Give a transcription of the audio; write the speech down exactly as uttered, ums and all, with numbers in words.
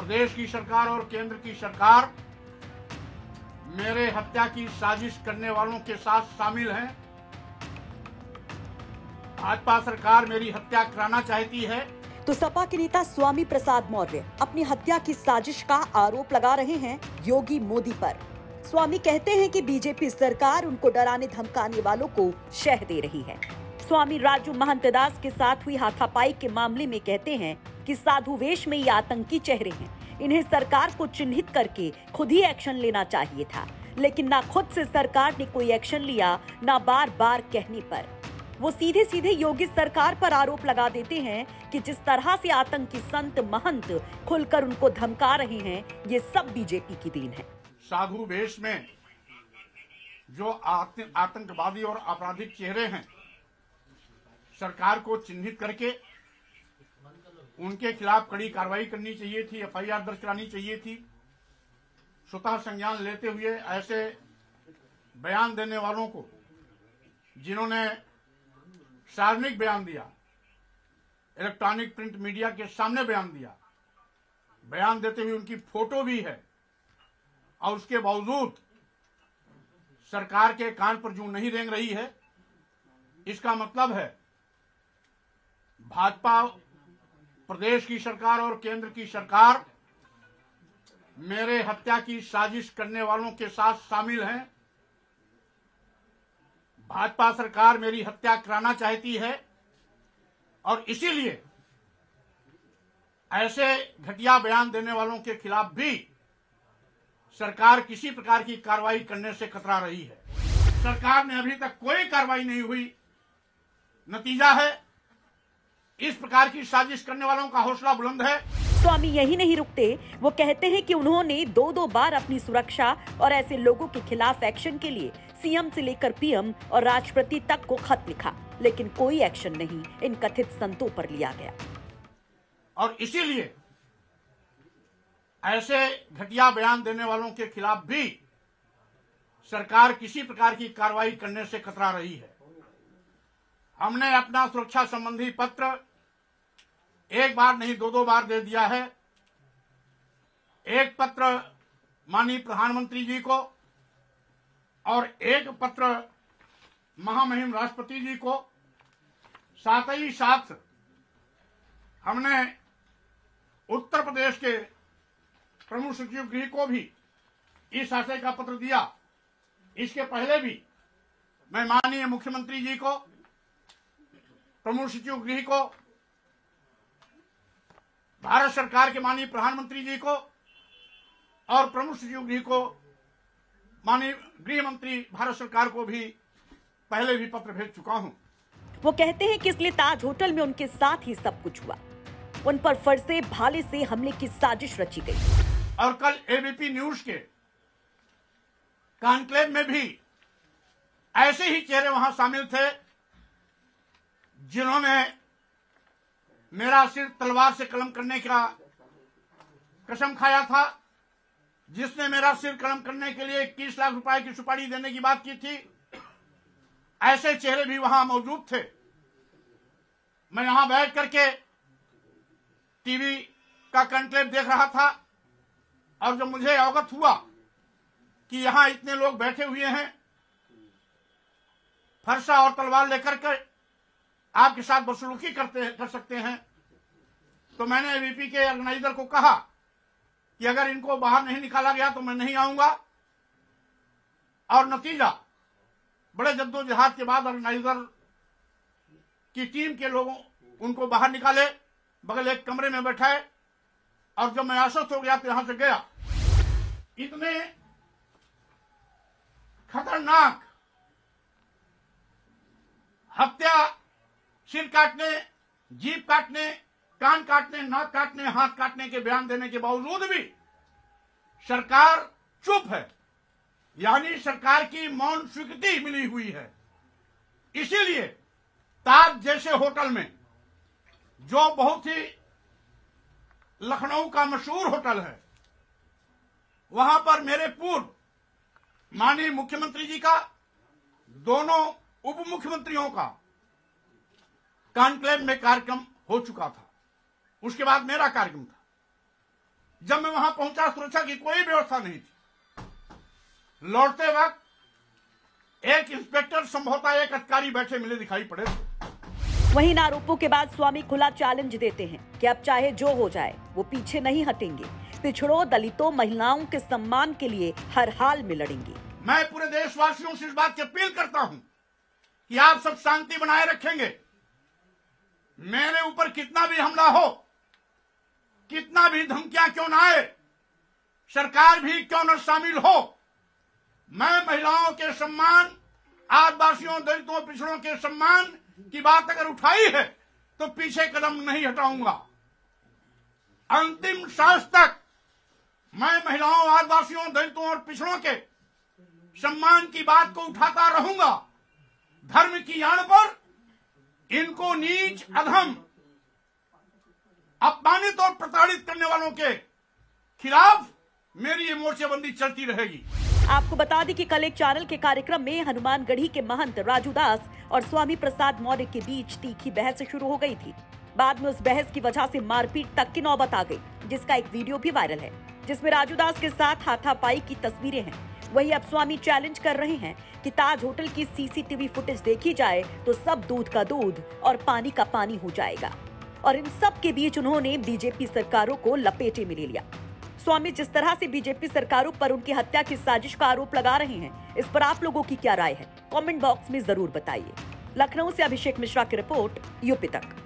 प्रदेश की सरकार और केंद्र की सरकार मेरे हत्या की साजिश करने वालों के साथ शामिल हैं। भाजपा सरकार मेरी हत्या कराना चाहती है। तो सपा के नेता स्वामी प्रसाद मौर्य अपनी हत्या की साजिश का आरोप लगा रहे हैं योगी मोदी पर। स्वामी कहते हैं कि बीजेपी सरकार उनको डराने धमकाने वालों को शह दे रही है। स्वामी राजू महंतदास के साथ हुई हाथापाई के मामले में कहते हैं कि साधु वेश में ये आतंकी चेहरे हैं, इन्हें सरकार को चिन्हित करके खुद ही एक्शन लेना चाहिए था, लेकिन ना खुद से सरकार ने कोई एक्शन लिया, ना बार बार कहने पर। वो सीधे सीधे योगी सरकार पर आरोप लगा देते हैं कि जिस तरह से आतंकी संत महंत खुलकर उनको धमका रहे हैं, ये सब बीजेपी की देन है। साधु वेश में जो आतंकवादी और आपराधिक चेहरे हैं, सरकार को चिन्हित करके उनके खिलाफ कड़ी कार्रवाई करनी चाहिए थी, एफ आई आर दर्ज करानी चाहिए थी। स्वतः संज्ञान लेते हुए ऐसे बयान देने वालों को, जिन्होंने सार्वजनिक बयान दिया, इलेक्ट्रॉनिक प्रिंट मीडिया के सामने बयान दिया, बयान देते हुए उनकी फोटो भी है, और उसके बावजूद सरकार के कान पर जूं नहीं रेंग रही है। इसका मतलब है भाजपा प्रदेश की सरकार और केंद्र की सरकार मेरे हत्या की साजिश करने वालों के साथ शामिल हैं। भाजपा सरकार मेरी हत्या कराना चाहती है और इसीलिए ऐसे घटिया बयान देने वालों के खिलाफ भी सरकार किसी प्रकार की कार्रवाई करने से कतरा रही है। सरकार ने अभी तक कोई कार्रवाई नहीं हुई। नतीजा है इस प्रकार की साजिश करने वालों का हौसला बुलंद है। स्वामी यही नहीं रुकते, वो कहते हैं कि उन्होंने दो दो बार अपनी सुरक्षा और ऐसे लोगों के खिलाफ एक्शन के लिए सी एम से लेकर पी एम और राष्ट्रपति तक को खत लिखा, लेकिन कोई एक्शन नहीं इन कथित संतों पर लिया गया, और इसीलिए ऐसे घटिया बयान देने वालों के खिलाफ भी सरकार किसी प्रकार की कार्रवाई करने से कतरा रही है। हमने अपना सुरक्षा संबंधी पत्र एक बार नहीं दो दो बार दे दिया है। एक पत्र माननीय प्रधानमंत्री जी को और एक पत्र महामहिम राष्ट्रपति जी को। साथ ही साथ हमने उत्तर प्रदेश के प्रमुख सचिव गृह को भी इस आशय का पत्र दिया। इसके पहले भी मैं माननीय मुख्यमंत्री जी को, प्रमुख सचिव गृह को, भारत सरकार के माननीय प्रधानमंत्री जी को और प्रमुख सचिव गृह को, माननीय गृह मंत्री भारत सरकार को भी पहले भी पत्र भेज चुका हूं। वो कहते हैं कि इसलिए ताज होटल में उनके साथ ही सब कुछ हुआ, उन पर फरसे भाले से हमले की साजिश रची गई। और कल ए बी पी न्यूज के कॉन्क्लेव में भी ऐसे ही चेहरे वहां शामिल थे, जिन्होंने मेरा सिर तलवार से कलम करने का कसम खाया था, जिसने मेरा सिर कलम करने के लिए इक्कीस लाख रुपए की सुपारी देने की बात की थी। ऐसे चेहरे भी वहां मौजूद थे। मैं यहां बैठ करके टी वी का कॉन्क्लेव देख रहा था, और जब मुझे अवगत हुआ कि यहां इतने लोग बैठे हुए हैं फरसा और तलवार लेकर के आपके साथ बदसलूकी करते कर सकते हैं, तो मैंने ए बी पी के ऑर्गेनाइजर को कहा कि अगर इनको बाहर नहीं निकाला गया तो मैं नहीं आऊंगा। और नतीजा, बड़े जद्दोजहद के बाद ऑर्गेनाइजर की टीम के लोगों उनको बाहर निकाले, बगल एक कमरे में बैठाए, और जब मैं आश्वस्त हो गया तो यहां से गया। इतने खतरनाक हत्या, सिर काटने, जीभ काटने, कान काटने, नाक काटने, हाथ काटने के बयान देने के बावजूद भी सरकार चुप है, यानी सरकार की मौन स्वीकृति मिली हुई है। इसीलिए ताज जैसे होटल में, जो बहुत ही लखनऊ का मशहूर होटल है, वहां पर मेरे पूर्व माननीय मुख्यमंत्री जी का, दोनों उप मुख्यमंत्रियों का कॉन्क्लेव में कार्यक्रम हो चुका था। उसके बाद मेरा कार्यक्रम था। जब मैं वहां पहुंचा सुरक्षा की कोई व्यवस्था नहीं थी। लौटते वक्त एक इंस्पेक्टर, संभवतः एक अधिकारी बैठे मिले दिखाई पड़े। वहीं आरोपों के बाद स्वामी खुला चैलेंज देते हैं कि अब चाहे जो हो जाए वो पीछे नहीं हटेंगे। पिछड़ों, दलितों, महिलाओं के सम्मान के लिए हर हाल में लड़ेंगे। मैं पूरे देशवासियों से इस बात की अपील करता हूं कि आप सब शांति बनाए रखेंगे। मेरे ऊपर कितना भी हमला हो, कितना भी धमकियां क्यों ना आए, सरकार भी क्यों न शामिल हो, मैं महिलाओं के सम्मान, आदिवासियों, दलितों, पिछड़ों के सम्मान की बात अगर उठाई है तो पीछे कदम नहीं हटाऊंगा। अंतिम सांस तक मैं महिलाओं, आदिवासियों, दलितों और पिछड़ों के सम्मान की बात को उठाता रहूंगा। धर्म की आड़ पर इनको नीच, अधम, अपमानित और प्रताड़ित करने वालों के खिलाफ मेरी ये मोर्चेबंदी चलती रहेगी। आपको बता दें कि कल एक चैनल के कार्यक्रम में हनुमानगढ़ी के महंत राजू दास और स्वामी प्रसाद मौर्य के बीच तीखी बहस शुरू हो गई थी। बाद में उस बहस की वजह से मारपीट तक की नौबत आ गई, जिसका एक वीडियो भी वायरल है, जिसमें राजू दास के साथ हाथापाई की तस्वीरें हैं। वहीं अब स्वामी चैलेंज कर रहे हैं कि ताज होटल की सीसीटीवी फुटेज देखी जाए तो सब दूध का दूध और पानी का पानी हो जाएगा। और इन सब के बीच उन्होंने बीजेपी सरकारों को लपेटे में ले लिया। स्वामी जिस तरह से बीजेपी सरकारों पर उनकी हत्या की साजिश का आरोप लगा रहे हैं, इस पर आप लोगों की क्या राय है, कमेंट बॉक्स में जरूर बताइए। लखनऊ से अभिषेक मिश्रा की रिपोर्ट, यूपी तक।